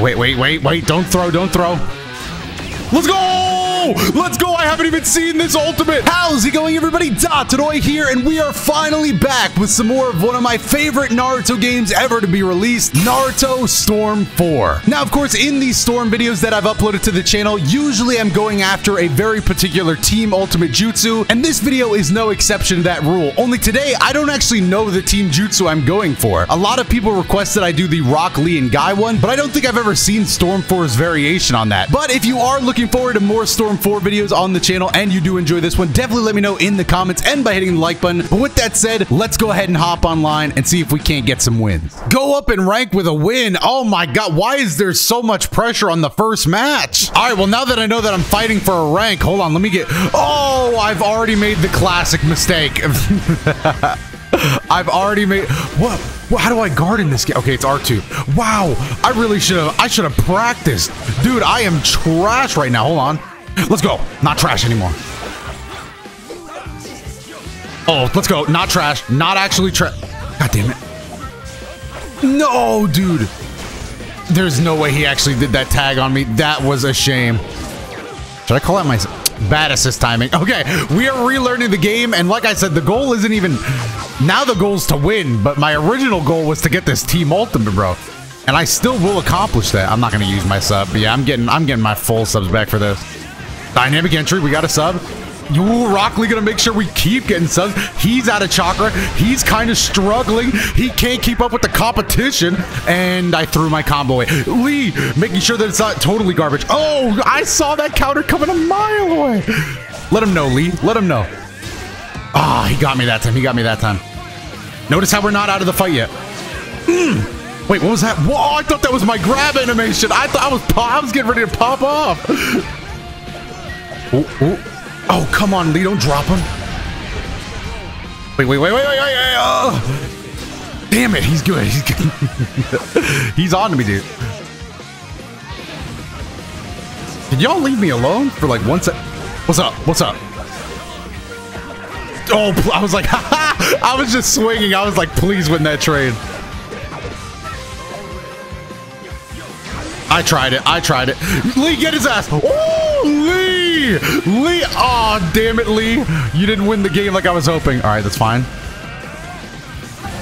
Wait, don't throw. Let's go! Let's go! I haven't even seen this ultimate! How's it going, everybody? DotoDoya here, and we are finally back with some more of one of my favorite Naruto games ever to be released, Naruto Storm 4. Now, of course, in these Storm videos that I've uploaded to the channel, usually I'm going after a very particular team ultimate jutsu, and this video is no exception to that rule. Only today, I don't actually know the team jutsu I'm going for. A lot of people requested I do the Rock Lee and Guy one, but I don't think I've ever seen Storm 4's variation on that. But if you are looking forward to more Storm 4 videos on the channel and you do enjoy this one, definitely let me know in the comments and by hitting the like button. But with that said, let's go ahead and hop online and see if we can't get some wins. Go up in rank with a win. Oh my god, why is there so much pressure on the first match? All right, well, now that I know that I'm fighting for a rank, hold on, let me get... Oh, I've already made the classic mistake. I've already made... What? How do I guard in this game? Okay, it's R2. Wow, I really should have... I should have practiced. Dude, I am trash right now. Hold on. Let's go. Not trash anymore. Oh, let's go. Not trash. Not actually trash. God damn it. No, dude. There's no way he actually did that tag on me. That was a shame. Should I call out my... Bad assist timing. Okay, we are relearning the game, and like I said, the goal isn't even... Now the goal's to win, but my original goal was to get this team ultimate, bro. And I still will accomplish that. I'm not going to use my sub, but yeah, I'm getting my full subs back for this. Dynamic entry, we got a sub. Ooh, Rock Lee going to make sure we keep getting subs. He's out of chakra. He's kind of struggling. He can't keep up with the competition. And I threw my combo away. Lee, making sure that it's not totally garbage. Oh, I saw that counter coming a mile away. Let him know, Lee. Let him know. Ah, he got me that time. He got me that time. Notice how we're not out of the fight yet. Wait, what was that? Whoa, I thought that was my grab animation. I thought I was getting ready to pop off. Oh, come on, Lee, don't drop him. Wait. Oh. Damn it, he's good. He's good. He's on to me, dude. Can y'all leave me alone for like 1 sec? What's up? Oh, I was like, haha! I was just swinging. I was like, please win that trade. I tried it. Lee, get his ass. Oh, Lee. Oh, damn it, Lee. You didn't win the game like I was hoping. All right, that's fine.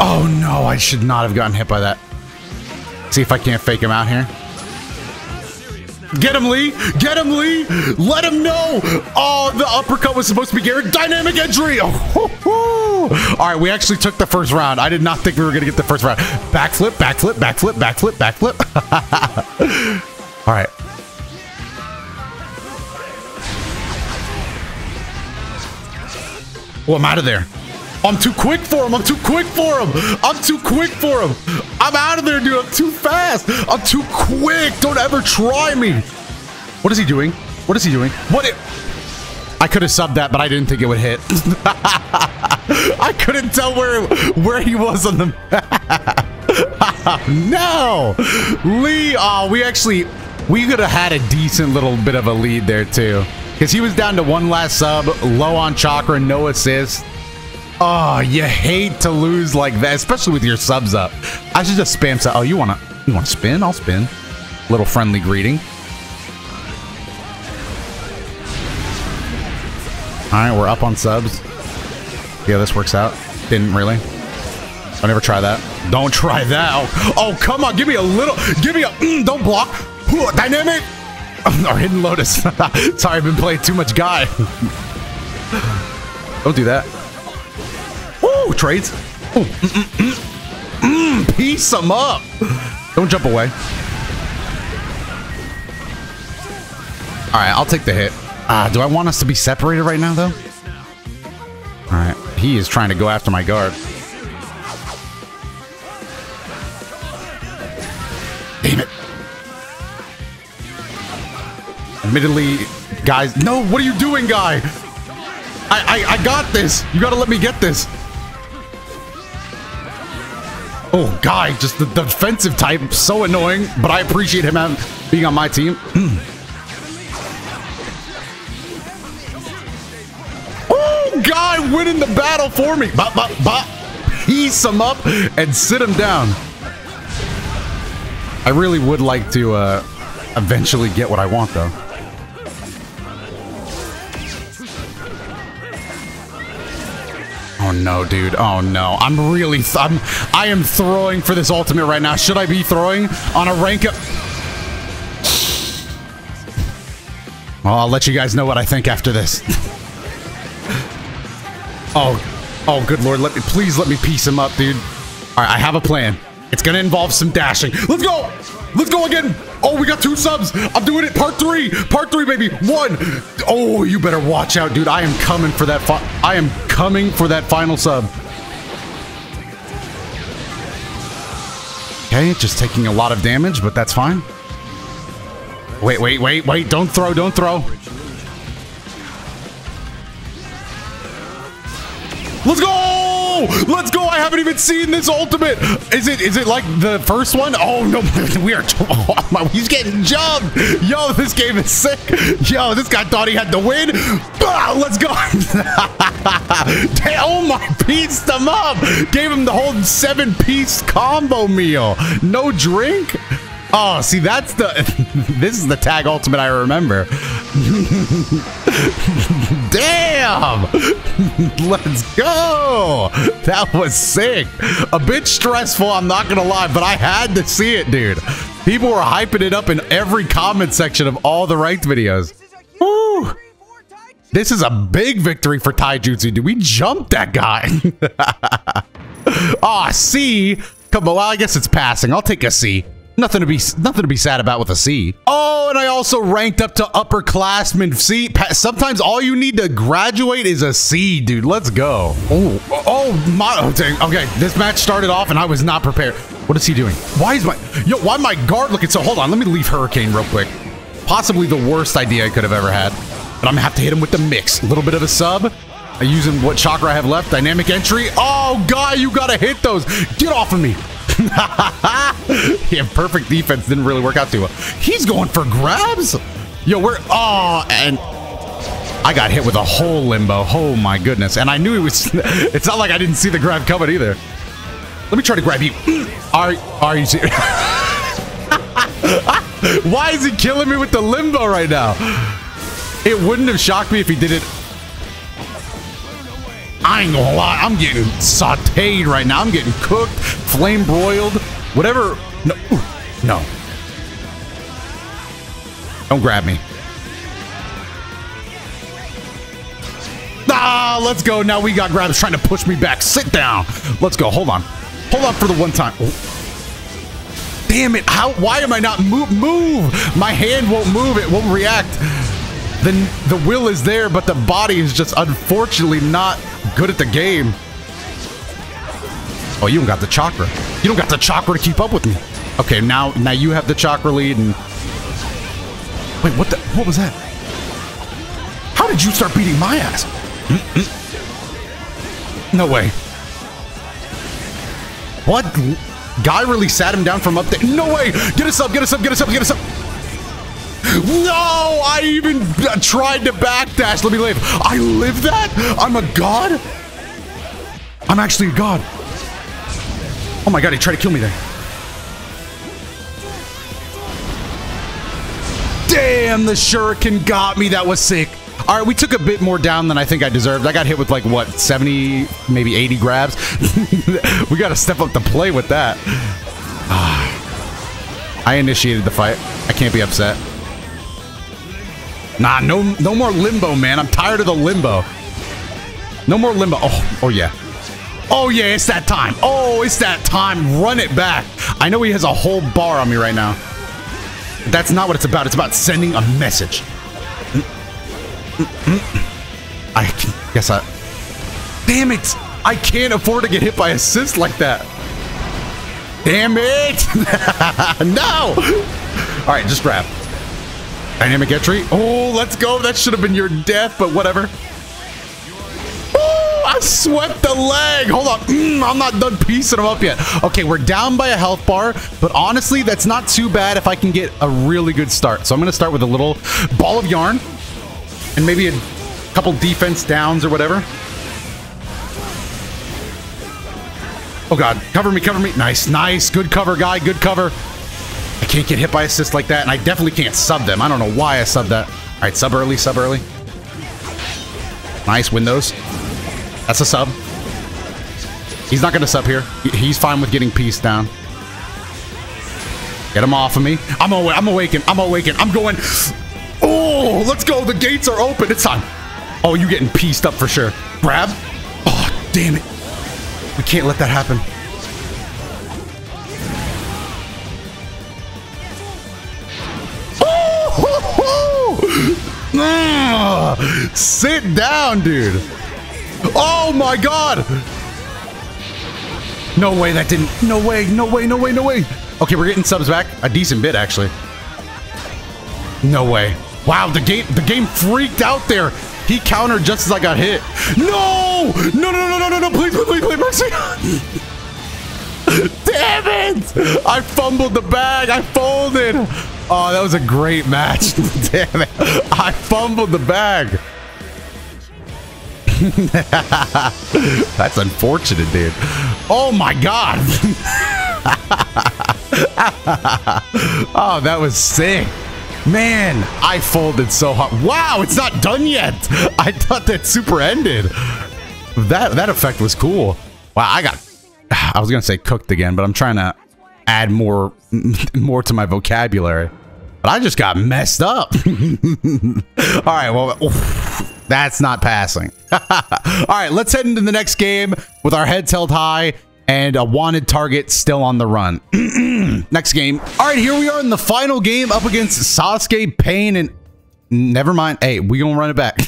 Oh, no, I should not have gotten hit by that. See if I can't fake him out here. Get him, Lee. Get him, Lee. Let him know. Oh, the uppercut was supposed to be Garrett. Dynamic entry. Oh, ho, ho. All right, we actually took the first round. I did not think we were going to get the first round. Backflip. All right. Oh, I'm out of there. I'm too quick for him. I'm out of there, dude. I'm too fast. I'm too quick. Don't ever try me. What is he doing? I could have subbed that, but I didn't think it would hit. I couldn't tell where he was on the map. No. Lee, oh, we could have had a decent little bit of a lead there, too. Because he was down to one last sub, low on chakra, no assist. Oh, you hate to lose like that, especially with your subs up. I should just spam sub. Oh, you wanna spin? I'll spin. Little friendly greeting. All right, we're up on subs. Yeah, this works out. Didn't really. I'll never try that. Don't try that. Oh, come on. Give me a, don't block. Dynamic. Or hidden lotus. Sorry, I've been playing too much Guy. Don't do that. Trades. Oh, piece them up. Don't jump away. All right, I'll take the hit. Do I want us to be separated right now, though? All right, he is trying to go after my guard. Damn it. Admittedly, guys. No, what are you doing, Guy? I got this. You got to let me get this. Oh, Guy, just the defensive type, so annoying, but I appreciate him being on my team. Oh, Guy winning the battle for me. Piece him up and sit him down. I really would like to eventually get what I want, though. Oh no, dude. Oh no. I'm really... I am throwing for this ultimate right now. Should I be throwing on a rank up? Well, I'll let you guys know what I think after this. Oh, good lord. Please let me piece him up, dude. Alright, I have a plan. It's gonna involve some dashing. Let's go! Let's go again! Oh, we got 2 subs! I'm doing it! Part 3! Part 3, baby! 1! Oh, you better watch out, dude. I am coming for that final sub. Okay, just taking a lot of damage, but that's fine. Wait, don't throw, don't throw. Let's go! Let's go! I haven't even seen this ultimate! Is it like the first one? Oh no, we are, he's getting jumped! Yo, this game is sick! Yo, this guy thought he had to win! Bah, let's go! Oh my, pieced him up! Gave him the whole 7-piece combo meal! No drink? Oh, see, that's the... This is the tag ultimate I remember. Damn! Let's go! That was sick. A bit stressful, I'm not gonna lie, but I had to see it, dude. People were hyping it up in every comment section of all the ranked videos. Woo! This is a big victory for Taijutsu, dude. We jumped that guy. Aw, oh, C. Come on, well, I guess it's passing. I'll take a C. Nothing to be sad about with a C. Oh, and I also ranked up to upperclassman. See, sometimes all you need to graduate is a C, dude. Let's go. Okay, this match started off and I was not prepared. What is he doing? Why my guard looking so? Hold on, let me leave Hurricane real quick. Possibly the worst idea I could have ever had. But I'm gonna have to hit him with the mix. A little bit of a sub. I'm using what chakra I have left. Dynamic entry. Oh, Guy, you gotta hit those. Get off of me. Yeah, perfect defense didn't really work out too well. He's going for grabs. Yo, and I got hit with a whole limbo. Oh my goodness. And I knew it was, it's not like I didn't see the grab coming either. Let me try to grab you. Are you serious? Why is he killing me with the limbo right now? It wouldn't have shocked me if he did it. I ain't gonna lie, I'm getting sauteed right now. I'm getting cooked, flame broiled, whatever. No, no. Don't grab me. Ah, let's go. Now we got grabs trying to push me back. Sit down. Let's go. Hold on. Hold on for the one time. Oh. Damn it. Why am I not move? My hand won't move. It won't react. The will is there, but the body is just unfortunately not good at the game. Oh, you don't got the chakra. You don't got the chakra to keep up with me. Okay, now you have the chakra lead and... Wait, what was that? How did you start beating my ass? Mm-mm. No way. What? Guy really sat him down from up there. No way! Get us up! No, I even tried to backdash. Let me live. I live that? I'm a god? I'm actually a god. Oh my god, he tried to kill me there. Damn, the shuriken got me. That was sick. All right, we took a bit more down than I think I deserved. I got hit with like, what, 70, maybe 80 grabs? We got to step up the play with that. I initiated the fight. I can't be upset. Nah, no more limbo, man. I'm tired of the limbo. No more limbo. Oh, yeah. Oh, yeah, it's that time. Oh, it's that time. Run it back. I know he has a whole bar on me right now. But that's not what it's about. It's about sending a message. I guess I... Damn it. I can't afford to get hit by assist like that. Damn it. No. All right, just grab. Dynamic entry. Oh, let's go. That should have been your death, but whatever. Oh, I swept the leg. Hold on. I'm not done piecing him up yet. Okay, we're down by a health bar, but honestly, that's not too bad if I can get a really good start. So I'm going to start with a little ball of yarn and maybe a couple defense downs or whatever. Oh, God. Cover me. Nice. Good cover, Guy. Good cover. I can't get hit by assist like that, and I definitely can't sub them. I don't know why I subbed that. All right, sub early, sub early. Nice, win those. That's a sub. He's not going to sub here. He's fine with getting pieced down. Get him off of me. I'm awakened. I'm going. Oh, let's go. The gates are open. It's time. Oh, you're getting pieced up for sure. Grab. Oh, damn it. We can't let that happen. Oh, sit down, dude. Oh, my God. No way that didn't. No way. Okay, we're getting subs back. A decent bit, actually. No way. Wow, the game freaked out there. He countered just as I got hit. No, please, mercy. Damn it! I fumbled the bag. I folded. Oh, that was a great match. Damn it. I fumbled the bag. That's unfortunate, dude. Oh, my God. Oh, that was sick. Man, I folded so hard. Wow, it's not done yet. I thought that super ended. That effect was cool. Wow, I was gonna say cooked again, but I'm trying to add more to my vocabulary. But I just got messed up. All right, well, that's not passing. All right, let's head into the next game with our heads held high and a wanted target still on the run. Next game. All right, here we are in the final game up against Sasuke, Pain, and... Never mind. Hey, we gonna run it back.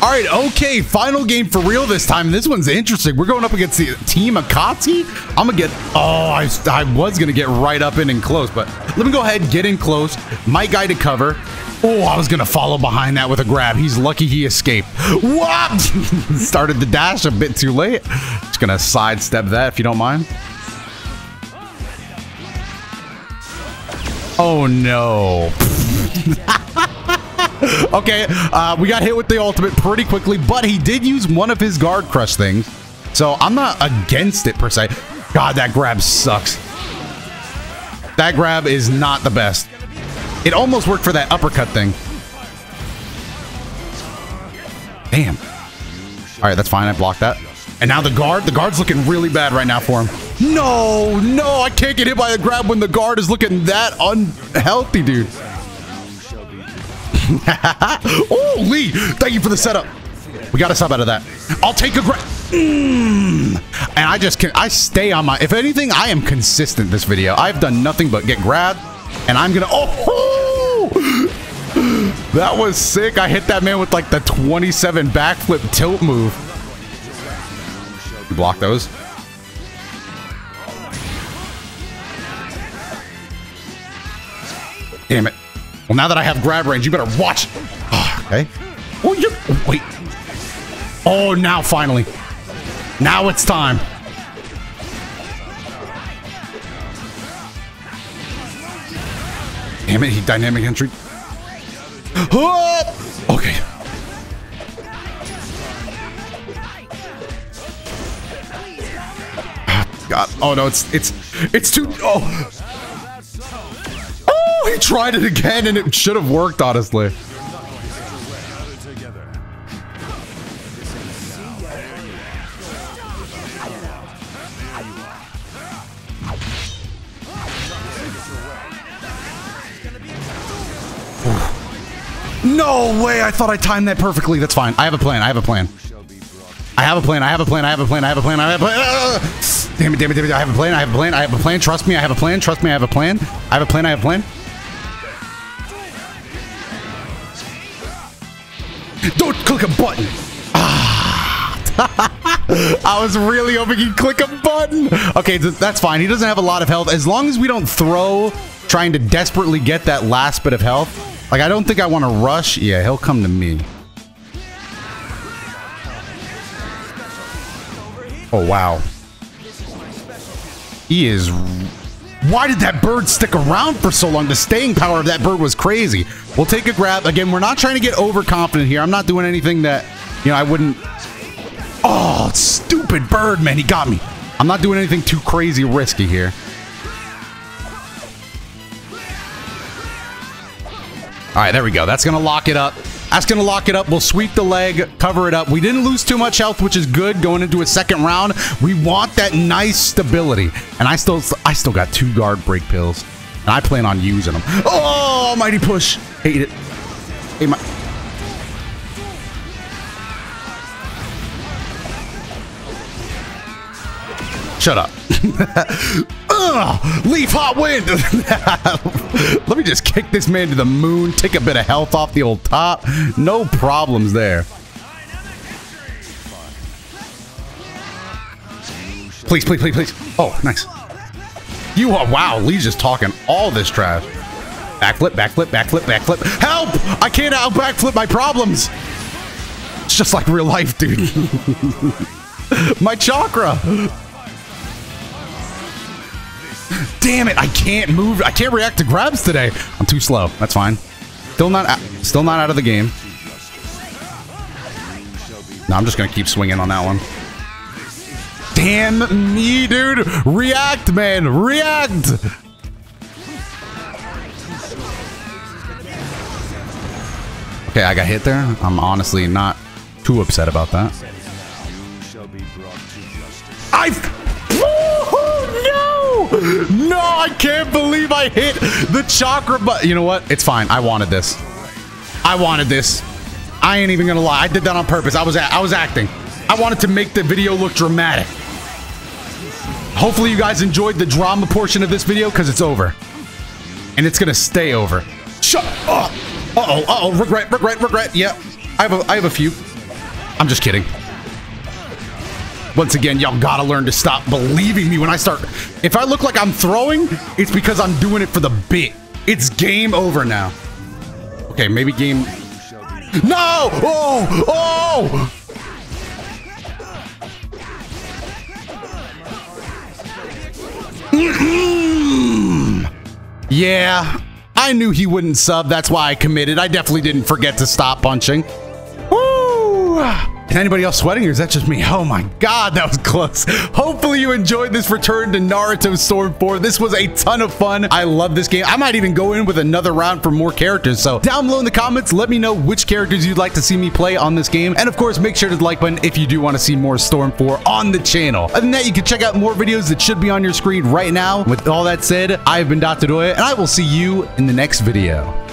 All right, okay, final game for real this time. This one's interesting. We're going up against the Team Akatsuki. I'm gonna get... Oh, I was gonna get right up in and close, but let me go ahead and get in close. My guy to cover. Oh, I was gonna follow behind that with a grab. He's lucky he escaped. What? Started the dash a bit too late. Just gonna sidestep that if you don't mind. Oh no. Okay, we got hit with the ultimate pretty quickly, but he did use one of his guard crush things. So I'm not against it per se. God, that grab sucks. That grab is not the best. It almost worked for that uppercut thing. Damn. All right, that's fine. I blocked that. And now the guard. The guard's looking really bad right now for him. No, I can't get hit by a grab when the guard is looking that unhealthy, dude. Oh, Lee, thank you for the setup. We got a sub out of that. I'll take a grab. And I stay on my... If anything, I am consistent this video. I've done nothing but get grabbed. And I'm gonna... Oh! That was sick. I hit that man with like the 27 backflip tilt move. You block those. Damn it. Well, now that I have grab range, you better watch. Oh, okay. Oh, you... Wait. Oh, now finally. Now it's time. Damn it, he dynamic entry. Oh! Okay. God. Oh no, it's too... Oh, he tried it again and it should have worked, honestly. No way! I thought I timed that perfectly. That's fine. I have a plan. Damn it. I have a plan. Trust me. I have a plan. Don't click a button. I was really hoping he'd click a button. Okay, that's fine. He doesn't have a lot of health. As long as we don't throw, trying to desperately get that last bit of health. Like, I don't think I want to rush. Yeah, he'll come to me. Oh, wow. He is... Why did that bird stick around for so long? The staying power of that bird was crazy. We'll take a grab. Again, we're not trying to get overconfident here. I'm not doing anything that, you know, I wouldn't... Oh, stupid bird, man. He got me. I'm not doing anything too crazy risky here. Alright, there we go. That's gonna lock it up. That's gonna lock it up. We'll sweep the leg, cover it up. We didn't lose too much health, which is good going into a second round. We want that nice stability. And I still got 2 guard break pills. And I plan on using them. Oh, almighty push. Hate it. Hey, my... Shut up. Ugh, leaf hot wind. Let me just kick this man to the moon. Take a bit of health off the old top. No problems there. Please, please, please, please. Oh, nice. You are, wow, Lee's just talking all this trash. Backflip, backflip, backflip, backflip. Help! I can't out backflip my problems. It's just like real life, dude. My chakra. Damn it, I can't move. I can't react to grabs today. I'm too slow. That's fine. Still not out of the game. No, I'm just going to keep swinging on that one. Damn me, dude. React, man. React. Okay, I got hit there. I'm honestly not too upset about that. No, I can't believe I hit the chakra button. You know what? It's fine. I wanted this. I wanted this. I ain't even gonna lie. I did that on purpose. I was acting. I wanted to make the video look dramatic. Hopefully you guys enjoyed the drama portion of this video, because it's over. And it's gonna stay over. Shut up! Uh-oh, uh-oh, regret, regret, regret. Yep. I have a few. I'm just kidding. Once again, y'all gotta learn to stop believing me when I start. If I look like I'm throwing, it's because I'm doing it for the bit. It's game over now. Okay, maybe game. No! Oh! Oh! Mm-mm. Yeah, I knew he wouldn't sub. That's why I committed. I definitely didn't forget to stop punching. Woo! Is anybody else sweating, or is that just me? Oh my god, that was close. Hopefully you enjoyed this return to Naruto Storm 4. This was a ton of fun. I love this game. I might even go in with another round for more characters. So down below in the comments, let me know which characters you'd like to see me play on this game. And of course, make sure to like button if you do want to see more Storm 4 on the channel. Other than that, you can check out more videos that should be on your screen right now. With all that said, I've been DotoDoya, and I will see you in the next video.